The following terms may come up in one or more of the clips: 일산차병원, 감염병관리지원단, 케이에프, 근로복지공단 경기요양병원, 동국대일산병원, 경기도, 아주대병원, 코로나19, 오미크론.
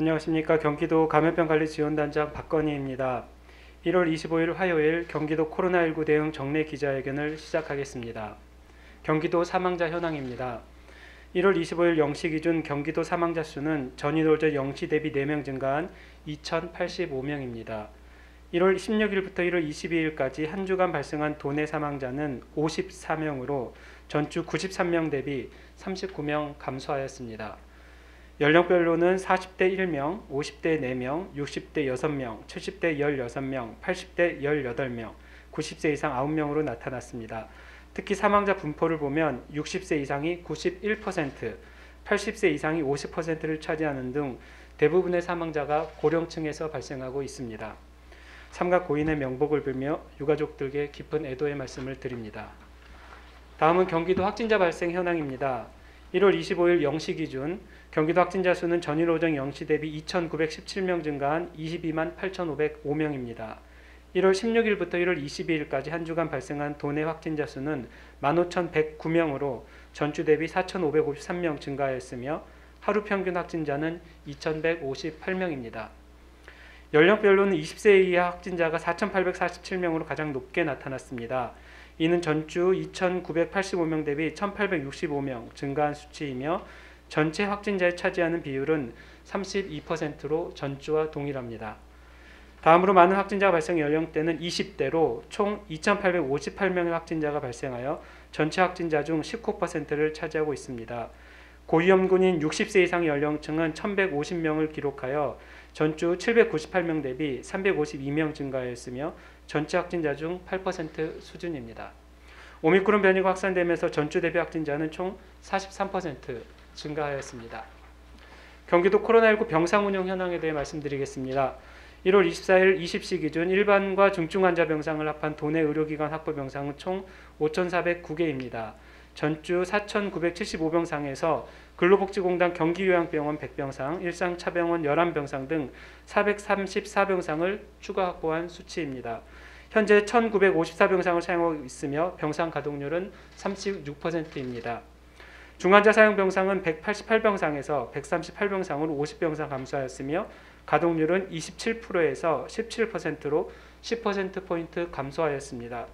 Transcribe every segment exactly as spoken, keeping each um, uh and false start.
안녕하십니까. 경기도 감염병관리지원단장 박건희입니다. 일월 이십오일 화요일 경기도 코로나 일구 대응 정례 기자회견을 시작하겠습니다. 경기도 사망자 현황입니다. 일월 이십오일 영 시 기준 경기도 사망자 수는 전일 오전 영 시 대비 네 명 증가한 이천팔십오 명입니다. 일월 십육일부터 일월 이십이일까지 한 주간 발생한 도내 사망자는 오십사 명으로 전주 구십삼 명 대비 삼십구 명 감소하였습니다. 연령별로는 사십 대 일 명, 오십 대 네 명, 육십 대 육 명, 칠십 대 십육 명, 팔십 대 십팔 명, 구십 세 이상 구 명으로 나타났습니다. 특히 사망자 분포를 보면 육십 세 이상이 구십일 퍼센트, 팔십 세 이상이 오십 퍼센트를 차지하는 등 대부분의 사망자가 고령층에서 발생하고 있습니다. 삼가 고인의 명복을 빌며 유가족들께 깊은 애도의 말씀을 드립니다. 다음은 경기도 확진자 발생 현황입니다. 일월 이십오일 영 시 기준 경기도 확진자 수는 전일 오전 영 시 대비 이천구백십칠 명 증가한 이십이만 팔천오백오 명입니다. 일월 십육일부터 일월 이십이일까지 한 주간 발생한 도내 확진자 수는 만 오천백구 명으로 전주 대비 사천오백오십삼 명 증가하였으며 하루 평균 확진자는 이천백오십팔 명입니다. 연령별로는 이십 세 이하 확진자가 사천팔백사십칠 명으로 가장 높게 나타났습니다. 이는 전주 이천구백팔십오 명 대비 천팔백육십오 명 증가한 수치이며 전체 확진자에 차지하는 비율은 삼십이 퍼센트로 전주와 동일합니다. 다음으로 많은 확진자 발생 연령대는 이십 대로 총 이천팔백오십팔 명의 확진자가 발생하여 전체 확진자 중 십구 퍼센트를 차지하고 있습니다. 고위험군인 육십 세 이상 연령층은 천백오십 명을 기록하여 전주 칠백구십팔 명 대비 삼백오십이 명 증가했으며 전체 확진자 중 팔 퍼센트 수준입니다. 오미크론 변이가 확산되면서 전주 대비 확진자는 총 사십삼 퍼센트 증가하였습니다. 경기도 코로나 일구 병상 운영 현황에 대해 말씀드리겠습니다. 일월 이십사일 이십 시 기준 일반과 중증 환자 병상을 합한 도내 의료기관 확보 병상은 총 오천사백구 개입니다. 전주 사천구백칠십오 병상에서 근로복지공단 경기요양병원 백 병상, 일산차병원 십일 병상 등 사백삼십사 병상을 추가 확보한 수치입니다. 현재 천구백오십사 병상을 사용하고 있으며 병상 가동률은 삼십육 퍼센트입니다. 중환자 사용 병상은 백팔십팔 병상에서 백삼십팔 병상으로 오십 병상 감소하였으며 가동률은 이십칠 퍼센트에서 십칠 퍼센트로 십 퍼센트 포인트 감소하였습니다.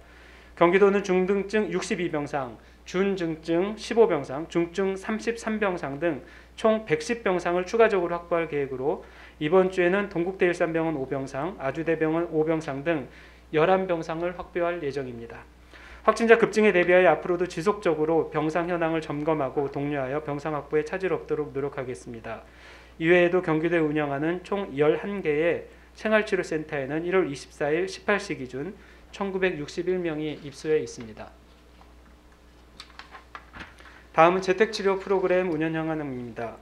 경기도는 중등증 육십이 병상, 준중증 십오 병상, 중증 삼십삼 병상 등 총 백십 병상을 추가적으로 확보할 계획으로 이번 주에는 동국대일산병원 오 병상, 아주대병원 오 병상 등 십일 병상을 확보할 예정입니다. 확진자 급증에 대비하여 앞으로도 지속적으로 병상 현황을 점검하고 독려하여 병상 확보에 차질 없도록 노력하겠습니다. 이외에도 경기도에 운영하는 총 열한 개의 생활치료센터에는 일월 이십사일 열여덟 시 기준 천구백육십일 명이 입소해 있습니다. 다음은 재택치료 프로그램 운영 현황입니다.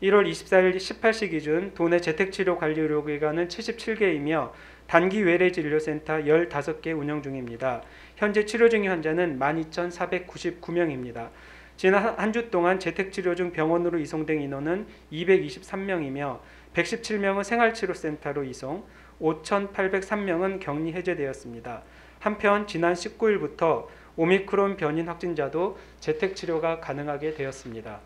일월 이십사일 열여덟 시 기준 도내 재택치료 관리 의료기관은 칠십칠 개이며 단기 외래진료센터 열다섯 개 운영 중입니다. 현재 치료 중인 환자는 만 이천사백구십구 명입니다. 지난 한 주 동안 재택치료 중 병원으로 이송된 인원은 이백이십삼 명이며 백십칠 명은 생활치료센터로 이송, 오천팔백삼 명은 격리 해제되었습니다. 한편 지난 십구일부터 오미크론 변인 확진자도 재택치료가 가능하게 되었습니다.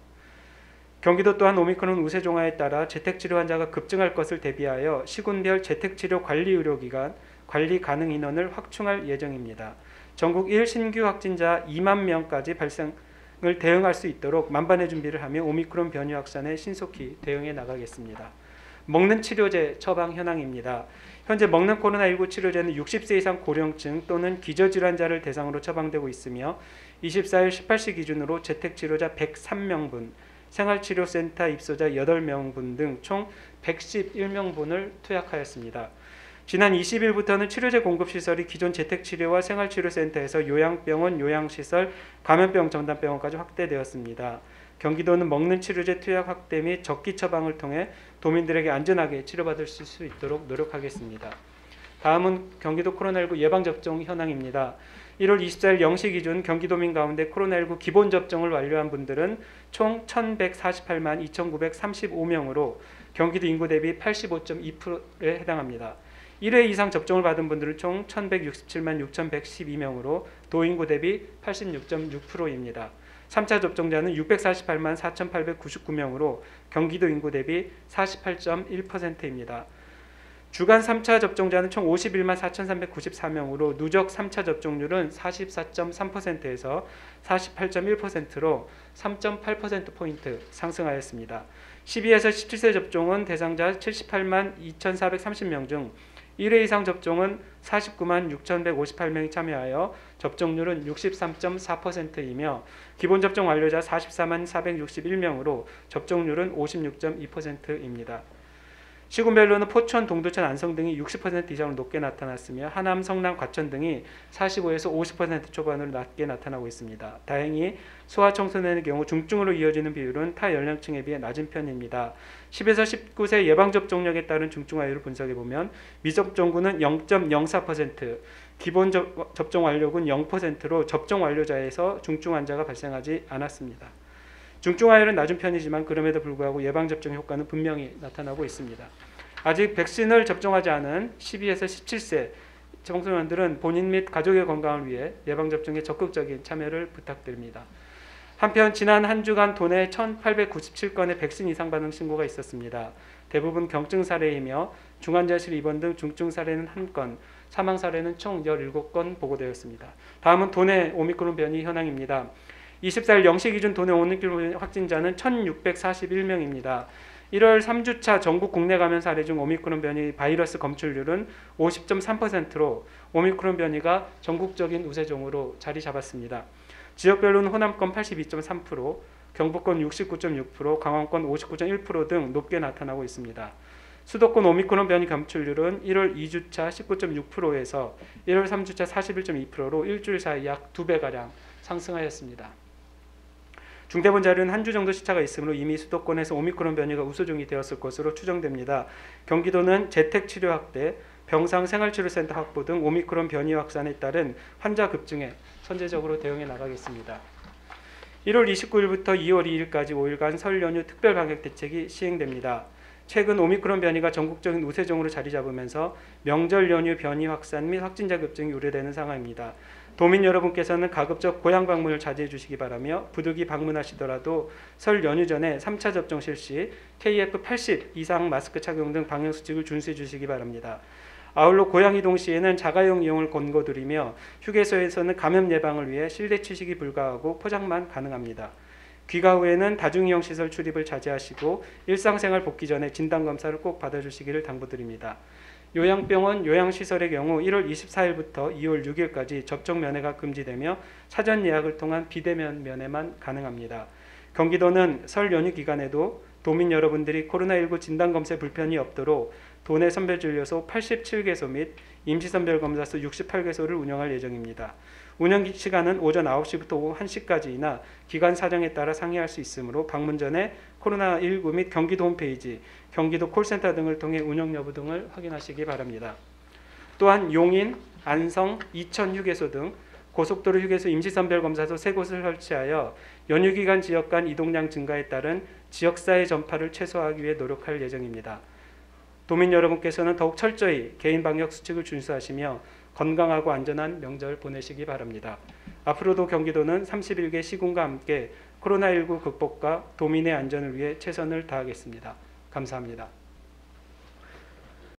경기도 또한 오미크론 우세 종화에 따라 재택치료 환자가 급증할 것을 대비하여 시군별 재택치료 관리 의료기관, 관리 가능 인원을 확충할 예정입니다. 전국 일 신규 확진자 이만 명까지 발생을 대응할 수 있도록 만반의 준비를 하며 오미크론 변이 확산에 신속히 대응해 나가겠습니다. 먹는 치료제 처방 현황입니다. 현재 먹는 코로나 일구 치료제는 육십 세 이상 고령층 또는 기저질환자를 대상으로 처방되고 있으며 이십사일 열여덟 시 기준으로 재택치료자 백삼 명분, 생활치료센터 입소자 여덟 명분 등 총 백십일 명분을 투약하였습니다. 지난 이십일부터는 치료제 공급시설이 기존 재택치료와 생활치료센터에서 요양병원, 요양시설, 감염병 전담병원까지 확대되었습니다. 경기도는 먹는 치료제 투약 확대 및 적기 처방을 통해 도민들에게 안전하게 치료받을 수 있도록 노력하겠습니다. 다음은 경기도 코로나 일구 예방접종 현황입니다. 일월 이십사일 영 시 기준 경기도민 가운데 코로나 일구 기본접종을 완료한 분들은 총 천백사십팔만 이천구백삼십오 명으로 경기도 인구 대비 팔십오 점 이 퍼센트에 해당합니다. 일 회 이상 접종을 받은 분들은 총 천백육십칠만 육천백십이 명으로 도인구 대비 팔십육 점 육 퍼센트입니다. 삼 차 접종자는 육백사십팔만 사천팔백구십구 명으로 경기도 인구 대비 사십팔 점 일 퍼센트입니다. 주간 삼 차 접종자는 총 오십일만 사천삼백구십사 명으로 누적 삼 차 접종률은 사십사 점 삼 퍼센트에서 사십팔 점 일 퍼센트로 삼 점 팔 퍼센트포인트 상승하였습니다. 십이에서 십칠 세 접종은 대상자 칠십팔만 이천사백삼십 명 중 일 회 이상 접종은 사십구만 육천백오십팔 명이 참여하여 접종률은 육십삼 점 사 퍼센트이며 기본 접종 완료자 사십사만 사백육십일 명으로 접종률은 오십육 점 이 퍼센트입니다. 시군별로는 포천, 동두천, 안성 등이 육십 퍼센트 이상으로 높게 나타났으며 하남, 성남, 과천 등이 사십오에서 오십 퍼센트 초반으로 낮게 나타나고 있습니다. 다행히 소아청소년의 경우 중증으로 이어지는 비율은 타 연령층에 비해 낮은 편입니다. 십에서 십구 세 예방접종력에 따른 중증화율을 분석해보면 미접종군은 영 점 영사 퍼센트, 기본 접종 완료군 영 퍼센트로 접종 완료자에서 중증 환자가 발생하지 않았습니다. 중증화율은 낮은 편이지만 그럼에도 불구하고 예방접종 효과는 분명히 나타나고 있습니다. 아직 백신을 접종하지 않은 십이에서 십칠 세 청소년들은 본인 및 가족의 건강을 위해 예방접종에 적극적인 참여를 부탁드립니다. 한편 지난 한 주간 도내 천팔백구십칠 건의 백신 이상 반응 신고가 있었습니다. 대부분 경증 사례이며 중환자실 입원 등 중증 사례는 일 건, 사망 사례는 총 십칠 건 보고되었습니다. 다음은 도내 오미크론 변이 현황입니다. 이십사 일 영 시 기준 도내 오미크론 확진자는 천육백사십일 명입니다. 일 월 삼 주차 전국 국내 감염 사례 중 오미크론 변이 바이러스 검출률은 오십 점 삼 퍼센트로 오미크론 변이가 전국적인 우세종으로 자리 잡았습니다. 지역별로는 호남권 팔십이 점 삼 퍼센트, 경북권 육십구 점 육 퍼센트, 강원권 오십구 점 일 퍼센트 등 높게 나타나고 있습니다. 수도권 오미크론 변이 검출률은 일 월 이 주차 십구 점 육 퍼센트에서 일 월 삼 주차 사십일 점 이 퍼센트로 일주일 사이 약 두 배가량 상승하였습니다. 중대본 자료는 한 주 정도 시차가 있으므로 이미 수도권에서 오미크론 변이가 우수종이 되었을 것으로 추정됩니다. 경기도는 재택치료 확대, 병상 생활치료센터 확보 등 오미크론 변이 확산에 따른 환자 급증에 선제적으로 대응해 나가겠습니다. 일 월 이십구 일부터 이 월 이 일까지 오 일간 설 연휴 특별 방역 대책이 시행됩니다. 최근 오미크론 변이가 전국적인 우세종으로 자리 잡으면서 명절 연휴 변이 확산 및 확진자 급증이 우려되는 상황입니다. 도민 여러분께서는 가급적 고향 방문을 자제해 주시기 바라며 부득이 방문하시더라도 설 연휴 전에 삼 차 접종 실시, 케이에프 팔십 이상 마스크 착용 등 방역수칙을 준수해 주시기 바랍니다. 아울러 고향 이동 시에는 자가용 이용을 권고드리며 휴게소에서는 감염 예방을 위해 실내 취식이 불가하고 포장만 가능합니다. 귀가 후에는 다중이용시설 출입을 자제하시고 일상생활 복귀 전에 진단검사를 꼭 받아주시기를 당부드립니다. 요양병원, 요양시설의 경우 일 월 이십사 일부터 이 월 육 일까지 접종 면회가 금지되며 사전 예약을 통한 비대면 면회만 가능합니다. 경기도는 설 연휴 기간에도 도민 여러분들이 코로나 일구 진단검사에 불편이 없도록 도내 선별진료소 팔십칠 개소 및 임시선별검사소 육십팔 개소를 운영할 예정입니다. 운영시간은 오전 아홉 시부터 오후 한 시까지이나 기간 사정에 따라 상의할 수 있으므로 방문 전에 코로나 일구 및 경기도 홈페이지, 경기도 콜센터 등을 통해 운영 여부 등을 확인하시기 바랍니다. 또한 용인, 안성, 이천 휴게소 등 고속도로 휴게소 임시선별검사소 세 곳을 설치하여 연휴 기간 지역 간 이동량 증가에 따른 지역사회 전파를 최소화하기 위해 노력할 예정입니다. 도민 여러분께서는 더욱 철저히 개인 방역 수칙을 준수하시며 건강하고 안전한 명절 보내시기 바랍니다. 앞으로도 경기도는 삼십일 개 시군과 함께 코로나 일구 극복과 도민의 안전을 위해 최선을 다하겠습니다. 감사합니다.